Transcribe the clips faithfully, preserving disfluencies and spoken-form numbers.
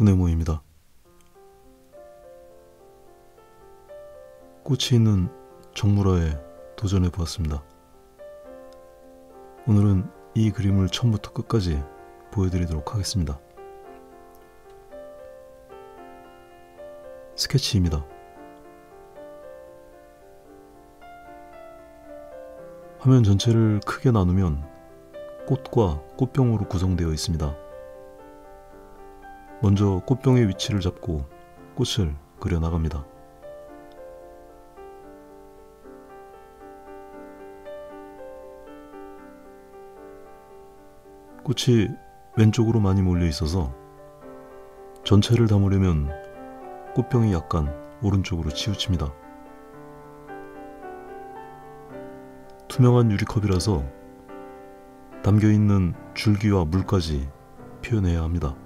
우네모입니다. 꽃이 있는 정물화에 도전해 보았습니다. 오늘은 이 그림을 처음부터 끝까지 보여드리도록 하겠습니다. 스케치입니다. 화면 전체를 크게 나누면 꽃과 꽃병으로 구성되어 있습니다. 먼저 꽃병의 위치를 잡고 꽃을 그려나갑니다. 꽃이 왼쪽으로 많이 몰려 있어서 전체를 담으려면 꽃병이 약간 오른쪽으로 치우칩니다. 투명한 유리컵이라서 담겨있는 줄기와 물까지 표현해야 합니다.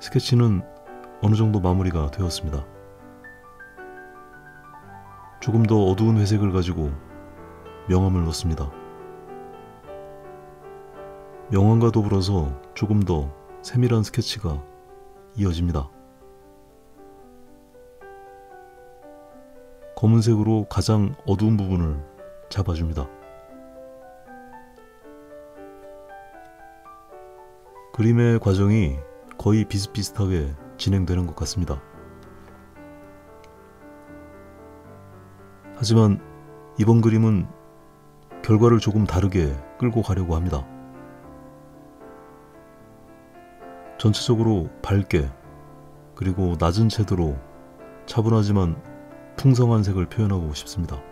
스케치는 어느정도 마무리가 되었습니다. 조금 더 어두운 회색을 가지고 명암을 넣습니다. 명암과 더불어서 조금 더 세밀한 스케치가 이어집니다. 검은색으로 가장 어두운 부분을 잡아줍니다. 그림의 과정이 거의 비슷비슷하게 진행되는 것 같습니다. 하지만 이번 그림은 결과를 조금 다르게 끌고 가려고 합니다. 전체적으로 밝게 그리고 낮은 채도로 차분하지만 풍성한 색을 표현하고 싶습니다.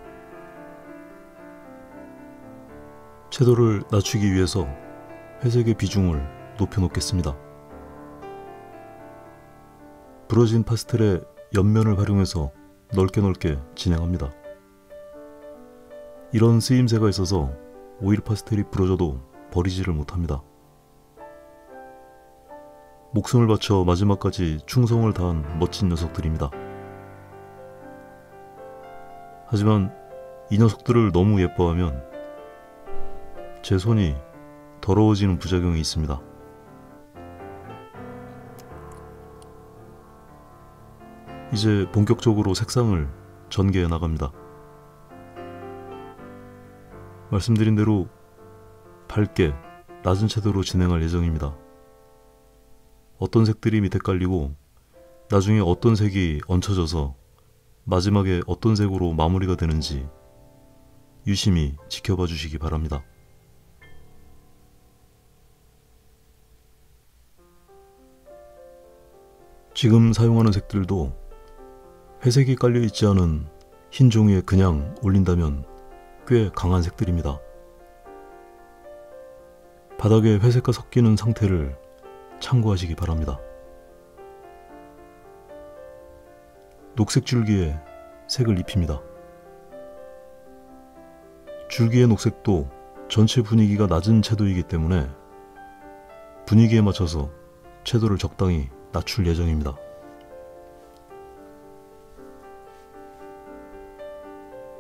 채도를 낮추기 위해서 회색의 비중을 높여놓겠습니다. 부러진 파스텔의 옆면을 활용해서 넓게 넓게 진행합니다. 이런 쓰임새가 있어서 오일 파스텔이 부러져도 버리지를 못합니다. 목숨을 바쳐 마지막까지 충성을 다한 멋진 녀석들입니다. 하지만 이 녀석들을 너무 예뻐하면 제 손이 더러워지는 부작용이 있습니다. 이제 본격적으로 색상을 전개해 나갑니다. 말씀드린 대로 밝게 낮은 채도로 진행할 예정입니다. 어떤 색들이 밑에 깔리고 나중에 어떤 색이 얹혀져서 마지막에 어떤 색으로 마무리가 되는지 유심히 지켜봐 주시기 바랍니다. 지금 사용하는 색들도 회색이 깔려있지 않은 흰 종이에 그냥 올린다면 꽤 강한 색들입니다. 바닥에 회색과 섞이는 상태를 참고하시기 바랍니다. 녹색 줄기에 색을 입힙니다. 줄기의 녹색도 전체 분위기가 낮은 채도이기 때문에 분위기에 맞춰서 채도를 적당히 낮출 예정입니다.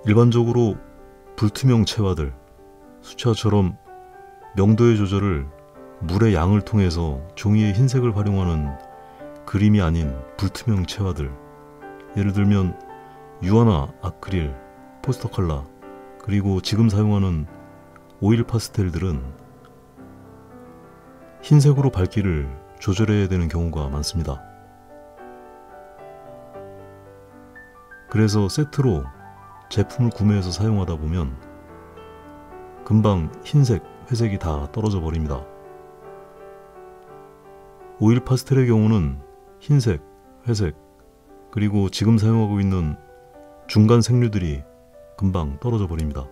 일반적으로 불투명 채화들, 수채화처럼 명도의 조절을 물의 양을 통해서 종이의 흰색을 활용하는 그림이 아닌 불투명 채화들, 예를 들면 유화나 아크릴, 포스터 칼라, 그리고 지금 사용하는 오일 파스텔들은 흰색으로 밝기를 조절해야 되는 경우가 많습니다. 그래서 세트로 제품을 구매해서 사용하다 보면 금방 흰색, 회색이 다 떨어져 버립니다. 오일 파스텔의 경우는 흰색, 회색, 그리고 지금 사용하고 있는 중간 색류들이 금방 떨어져 버립니다.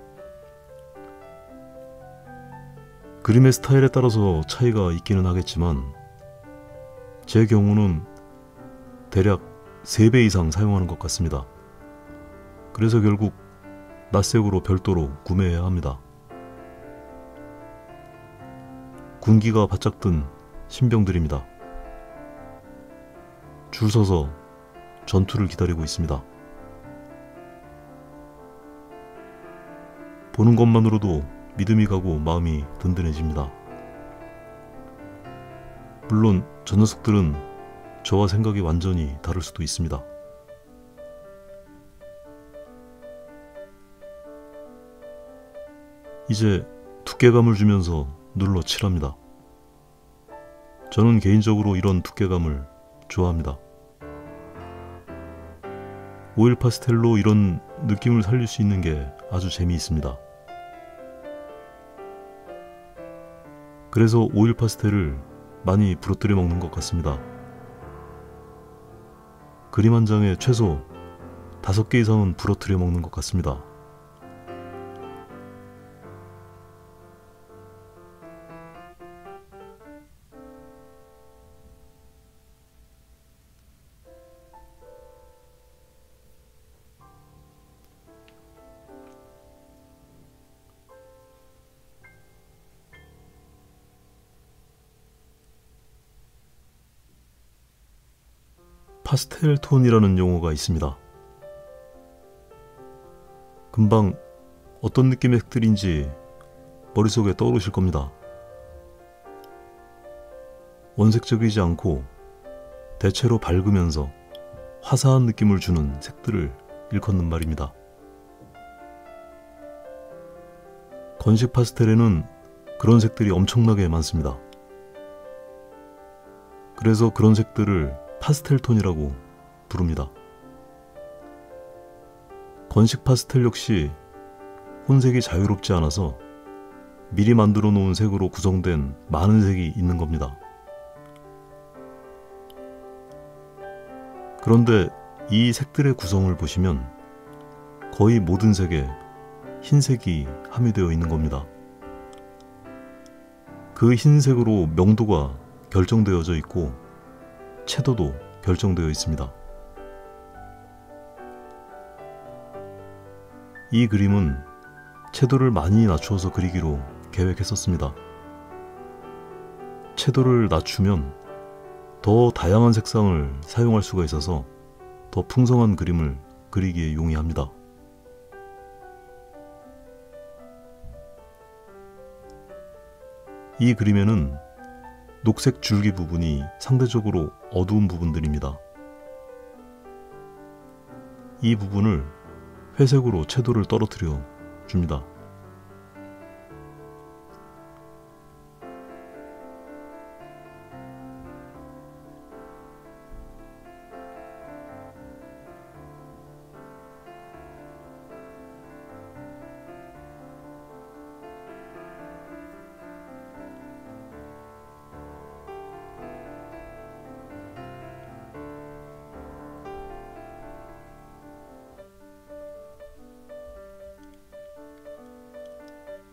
그림의 스타일에 따라서 차이가 있기는 하겠지만 제 경우는 대략 세 배 이상 사용하는 것 같습니다. 그래서 결국 낯색으로 별도로 구매해야 합니다. 군기가 바짝 든 신병들입니다. 줄 서서 전투를 기다리고 있습니다. 보는 것만으로도 믿음이 가고 마음이 든든해집니다. 물론 저 녀석들은 저와 생각이 완전히 다를 수도 있습니다. 이제 두께감을 주면서 눌러 칠합니다. 저는 개인적으로 이런 두께감을 좋아합니다. 오일 파스텔로 이런 느낌을 살릴 수 있는 게 아주 재미있습니다. 그래서 오일 파스텔을 많이 부러뜨려 먹는 것 같습니다. 그림 한 장에 최소 다섯 개 이상은 부러뜨려 먹는 것 같습니다. 파스텔 톤이라는 용어가 있습니다. 금방 어떤 느낌의 색들인지 머릿속에 떠오르실 겁니다. 원색적이지 않고 대체로 밝으면서 화사한 느낌을 주는 색들을 일컫는 말입니다. 건식 파스텔에는 그런 색들이 엄청나게 많습니다. 그래서 그런 색들을 파스텔톤이라고 부릅니다. 건식 파스텔 역시 혼색이 자유롭지 않아서 미리 만들어 놓은 색으로 구성된 많은 색이 있는 겁니다. 그런데 이 색들의 구성을 보시면 거의 모든 색에 흰색이 함유되어 있는 겁니다. 그 흰색으로 명도가 결정되어져 있고 채도도 결정되어 있습니다. 이 그림은 채도를 많이 낮추어서 그리기로 계획했었습니다. 채도를 낮추면 더 다양한 색상을 사용할 수가 있어서 더 풍성한 그림을 그리기에 용이합니다. 이 그림에는 녹색 줄기 부분이 상대적으로 어두운 부분들입니다. 이 부분을 회색으로 채도를 떨어뜨려 줍니다.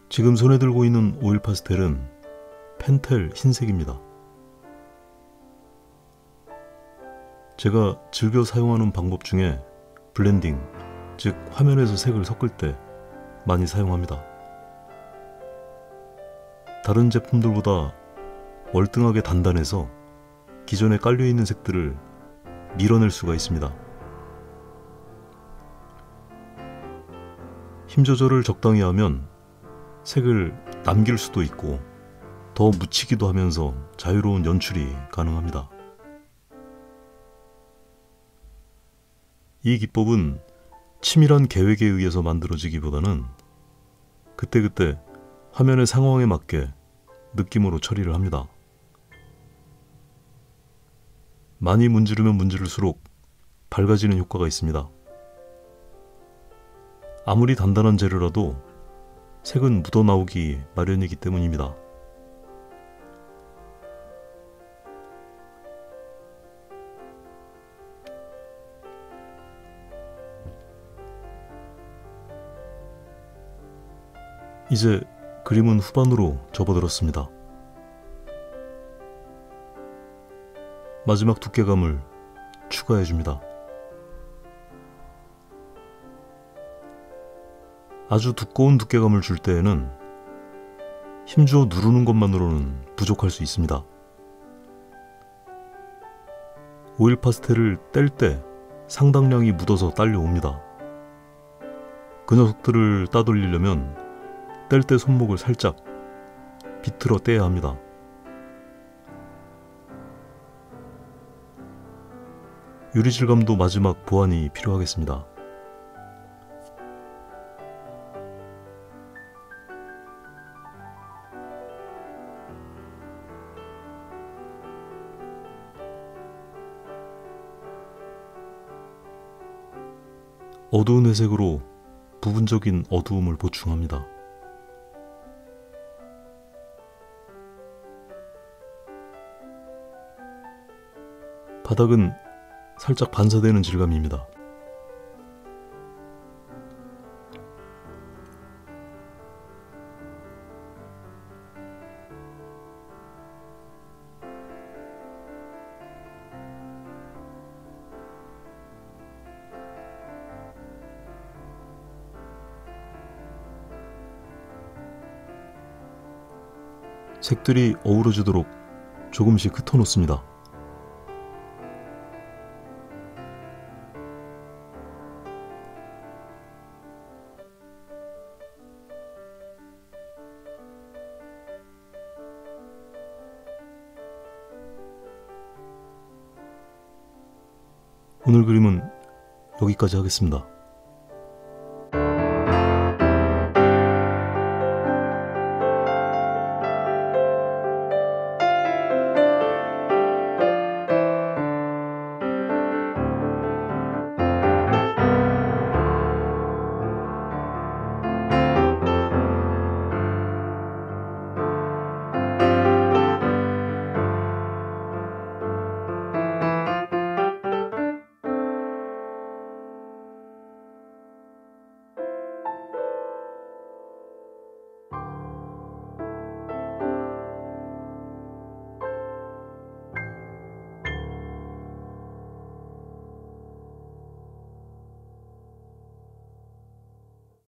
지금 손에 들고 있는 오일 파스텔은 펜텔 흰색입니다. 제가 즐겨 사용하는 방법 중에 블렌딩, 즉 화면에서 색을 섞을 때 많이 사용합니다. 다른 제품들보다 월등하게 단단해서 기존에 깔려있는 색들을 밀어낼 수가 있습니다. 힘 조절을 적당히 하면 색을 남길 수도 있고 더 묻히기도 하면서 자유로운 연출이 가능합니다. 이 기법은 치밀한 계획에 의해서 만들어지기보다는 그때그때 화면의 상황에 맞게 느낌으로 처리를 합니다. 많이 문지르면 문지를수록 밝아지는 효과가 있습니다. 아무리 단단한 재료라도 색은 묻어나오기 마련이기 때문입니다. 이제 그림은 후반으로 접어들었습니다. 마지막 두께감을 추가해줍니다. 아주 두꺼운 두께감을 줄 때에는 힘주어 누르는 것만으로는 부족할 수 있습니다. 오일 파스텔을 뗄 때 상당량이 묻어서 딸려옵니다. 그 녀석들을 따돌리려면 뗄 때 손목을 살짝 비틀어 떼야 합니다. 유리 질감도 마지막 보완이 필요하겠습니다. 어두운 회색으로 부분적인 어두움을 보충합니다. 바닥은 살짝 반사되는 질감입니다. 색들이 어우러지도록 조금씩 흩어놓습니다. 오늘 그림은 여기까지 하겠습니다.